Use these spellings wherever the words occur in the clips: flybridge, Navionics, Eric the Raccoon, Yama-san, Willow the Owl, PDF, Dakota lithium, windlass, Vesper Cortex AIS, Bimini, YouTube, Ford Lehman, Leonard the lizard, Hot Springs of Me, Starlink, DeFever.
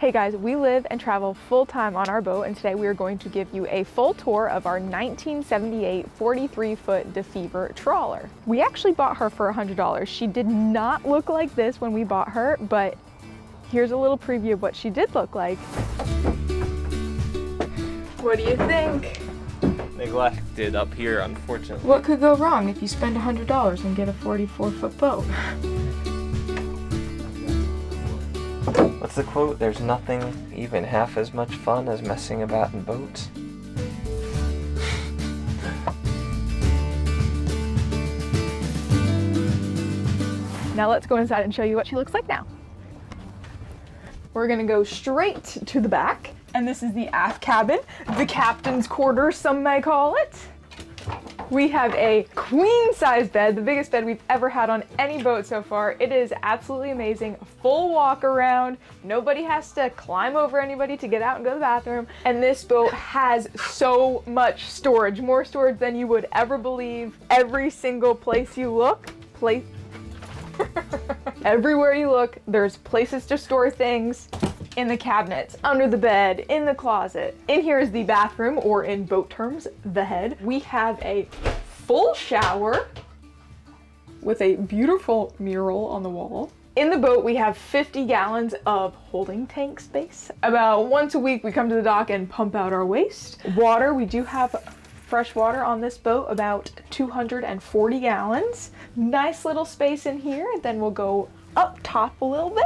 Hey guys, we live and travel full-time on our boat, and today we are going to give you a full tour of our 1978 43-foot DeFever trawler. We actually bought her for $100. She did not look like this when we bought her, but here's a little preview of what she did look like. What do you think? Neglected up here, unfortunately. What could go wrong if you spend $100 and get a 44-foot boat? What's the quote? There's nothing even half as much fun as messing about in boats. Now let's go inside and show you what she looks like now. We're gonna go straight to the back, and this is the aft cabin, the captain's quarters, some may call it. We have a queen-size bed, the biggest bed we've ever had on any boat so far. It is absolutely amazing, full walk around. Nobody has to climb over anybody to get out and go to the bathroom. And this boat has so much storage, more storage than you would ever believe. Every single place you look, everywhere you look, there's places to store things. In the cabinets, under the bed, in the closet. In here is the bathroom, or in boat terms, the head. We have a full shower with a beautiful mural on the wall. In the boat, we have 50 gallons of holding tank space. About once a week, we come to the dock and pump out our waste. Water, we do have fresh water on this boat, about 240 gallons. Nice little space in here. Then we'll go up top a little bit.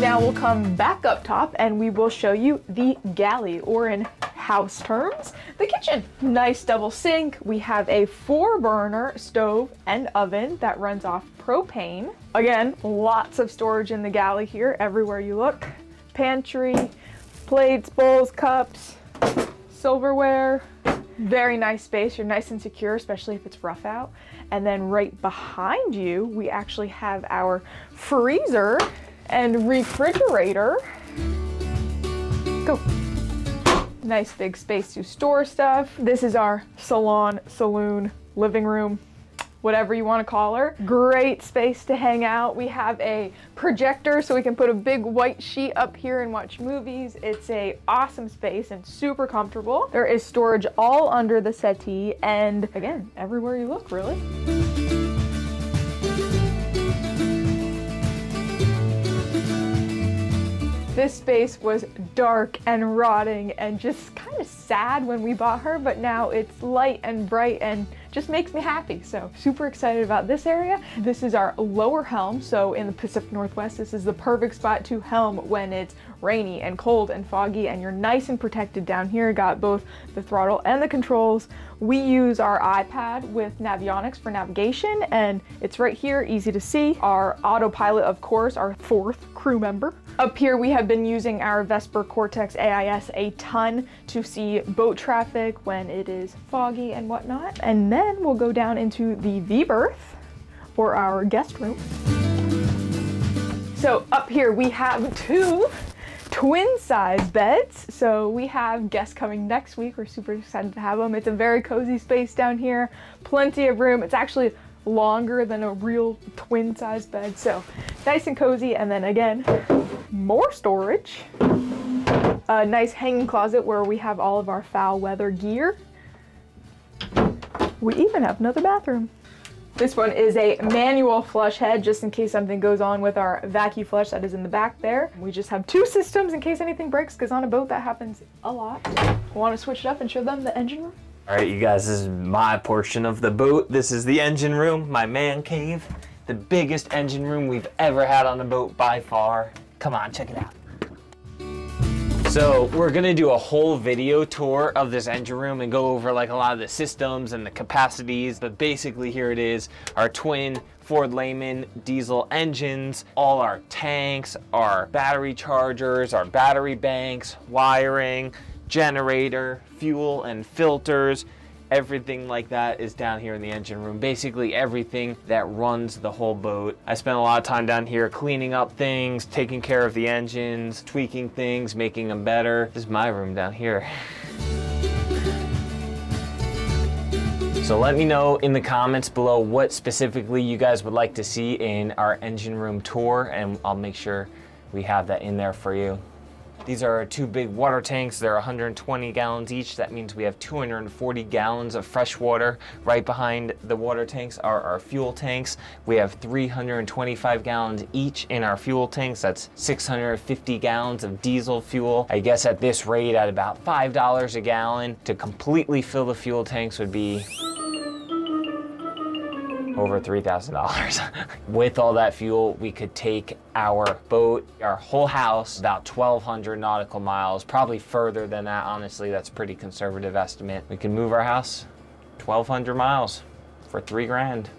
Now we'll come back up top and we will show you the galley, or in house terms, the kitchen. Nice double sink. We have a 4-burner stove and oven that runs off propane. Again, lots of storage in the galley here, everywhere you look. Pantry, plates, bowls, cups, silverware. Very nice space. You're nice and secure, especially if it's rough out. And then right behind you, we actually have our freezer and refrigerator. Go. Nice big space to store stuff. This is our salon, saloon, living room, whatever you want to call her. Great space to hang out. We have a projector so we can put a big white sheet up here and watch movies. It's an awesome space and super comfortable. There is storage all under the settee, and again, everywhere you look, really. This space was dark and rotting and just kind of sad when we bought her, but now it's light and bright and just makes me happy. So super excited about this area. This is our lower helm. So in the Pacific Northwest, this is the perfect spot to helm when it's rainy and cold and foggy, and you're nice and protected down here. Got both the throttle and the controls. We use our iPad with Navionics for navigation, and it's right here, easy to see. Our autopilot, of course, our 4th crew member. Up here, we have been using our Vesper Cortex AIS a ton to see boat traffic when it is foggy and whatnot. And then we'll go down into the V-berth, or our guest room. So up here, we have two twin-size beds. So we have guests coming next week. We're super excited to have them. It's a very cozy space down here. Plenty of room. It's actually longer than a real twin-size bed. So nice and cozy. And then again, more storage. A nice hanging closet where we have all of our foul weather gear. We even have another bathroom. This one is a manual flush head, just in case something goes on with our vacuum flush that is in the back there. We just have two systems in case anything breaks, because on a boat that happens a lot. Want to switch it up and show them the engine room? All right, you guys, this is my portion of the boat. This is the engine room, my man cave. The biggest engine room we've ever had on a boat by far. Come on, check it out. So we're gonna do a whole video tour of this engine room and go over like a lot of the systems and the capacities, but basically here it is, our twin Ford Lehman diesel engines, all our tanks, our battery chargers, our battery banks, wiring, generator, fuel and filters. Everything like that is down here in the engine room. Basically everything that runs the whole boat. I spent a lot of time down here cleaning up things, taking care of the engines, tweaking things, making them better. This is my room down here. So let me know in the comments below what specifically you guys would like to see in our engine room tour, and I'll make sure we have that in there for you. These are two big water tanks. They're 120 gallons each. That means we have 240 gallons of fresh water. Right behind the water tanks are our fuel tanks. We have 325 gallons each in our fuel tanks. That's 650 gallons of diesel fuel. I guess at this rate, at about $5 a gallon, to completely fill the fuel tanks would be over $3,000. With all that fuel, we could take our boat, our whole house, about 1,200 nautical miles, probably further than that. Honestly, that's a pretty conservative estimate. We can move our house 1,200 miles for $3 grand.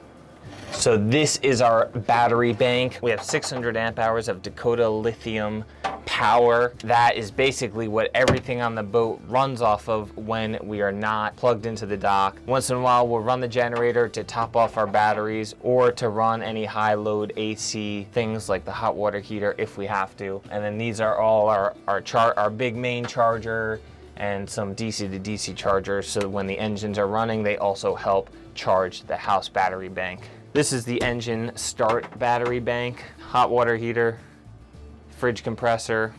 So this is our battery bank. We have 600 amp hours of Dakota lithium power. That is basically what everything on the boat runs off of when we are not plugged into the dock. Once in a while, we'll run the generator to top off our batteries or to run any high load AC things like the hot water heater if we have to. And then these are all our big main charger and some DC to DC chargers, so that when the engines are running, they also help charge the house battery bank. This is the engine start battery bank, hot water heater, fridge compressor,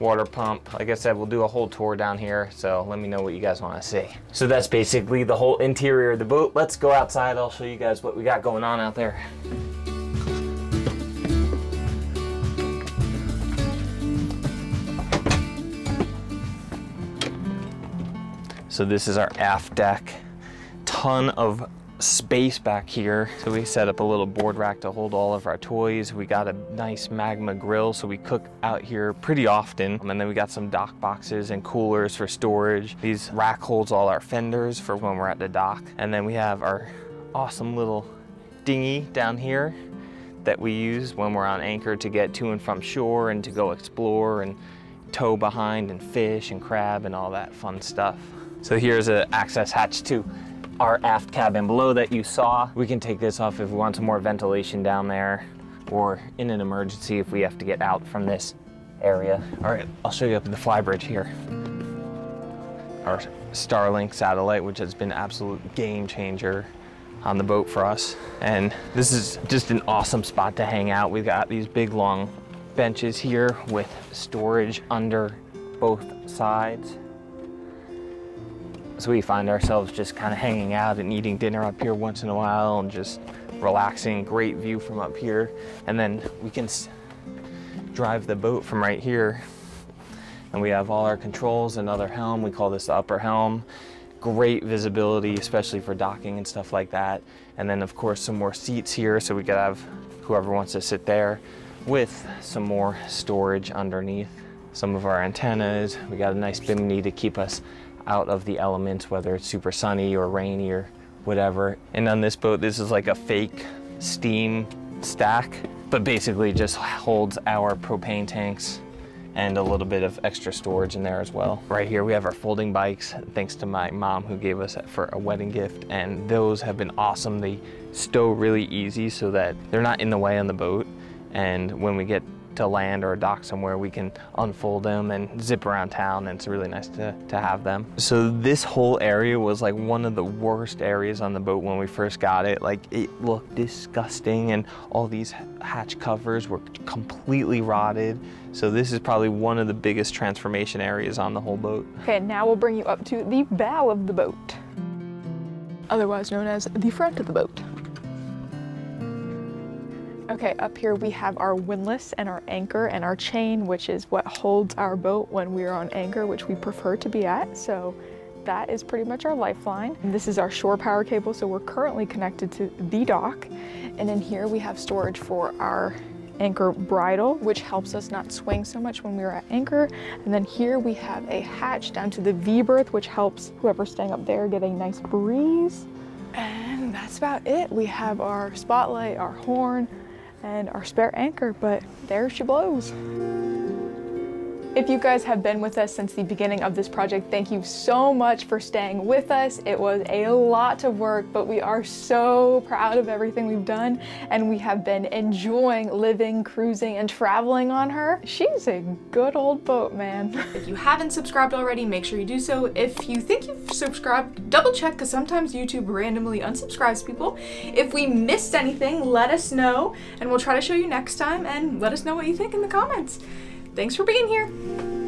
water pump. Like I said, we'll do a whole tour down here, so let me know what you guys want to see. So that's basically the whole interior of the boat. Let's go outside. I'll show you guys what we got going on out there. So this is our aft deck. Ton of space back here. So we set up a little board rack to hold all of our toys. We got a nice magma grill, so we cook out here pretty often. And then we got some dock boxes and coolers for storage. These rack holds all our fenders for when we're at the dock. And then we have our awesome little dinghy down here that we use when we're on anchor to get to and from shore and to go explore and tow behind and fish and crab and all that fun stuff. So here's an access hatch too. Our aft cabin below that you saw. We can take this off if we want some more ventilation down there, or in an emergency if we have to get out from this area. All right, I'll show you up in the flybridge here. Our Starlink satellite, which has been an absolute game changer on the boat for us. And this is just an awesome spot to hang out. We've got these big long benches here with storage under both sides. So we find ourselves just kind of hanging out and eating dinner up here once in a while and just relaxing. Great view from up here. And then we can drive the boat from right here. And we have all our controls, another helm. We call this the upper helm. Great visibility, especially for docking and stuff like that. And then of course some more seats here, so we could have whoever wants to sit there, with some more storage underneath. Some of our antennas. We got a nice Bimini to keep us out of the elements, whether it's super sunny or rainy or whatever. And on this boat, this is like a fake steam stack, but basically just holds our propane tanks and a little bit of extra storage in there as well. Right here, we have our folding bikes, thanks to my mom who gave us for a wedding gift, and those have been awesome. They stow really easy so that they're not in the way on the boat, and when we get to land or dock somewhere, we can unfold them and zip around town, and it's really nice to have them. So this whole area was like one of the worst areas on the boat when we first got it. Like, it looked disgusting, and all these hatch covers were completely rotted. So this is probably one of the biggest transformation areas on the whole boat. Okay, now we'll bring you up to the bow of the boat, otherwise known as the front of the boat. Okay, up here we have our windlass and our anchor and our chain, which is what holds our boat when we're on anchor, which we prefer to be at. So that is pretty much our lifeline. And this is our shore power cable, so we're currently connected to the dock. And in here we have storage for our anchor bridle, which helps us not swing so much when we are at anchor. And then here we have a hatch down to the V-berth, which helps whoever's staying up there get a nice breeze. And that's about it. We have our spotlight, our horn, and our spare anchor, but there she blows. If you guys have been with us since the beginning of this project, thank you so much for staying with us. It was a lot of work, but we are so proud of everything we've done, and we have been enjoying living, cruising, and traveling on her. She's a good old boat, man. If you haven't subscribed already, make sure you do so. If you think you've subscribed, double check, because sometimes YouTube randomly unsubscribes people. If we missed anything, let us know, and we'll try to show you next time, and let us know what you think in the comments. Thanks for being here.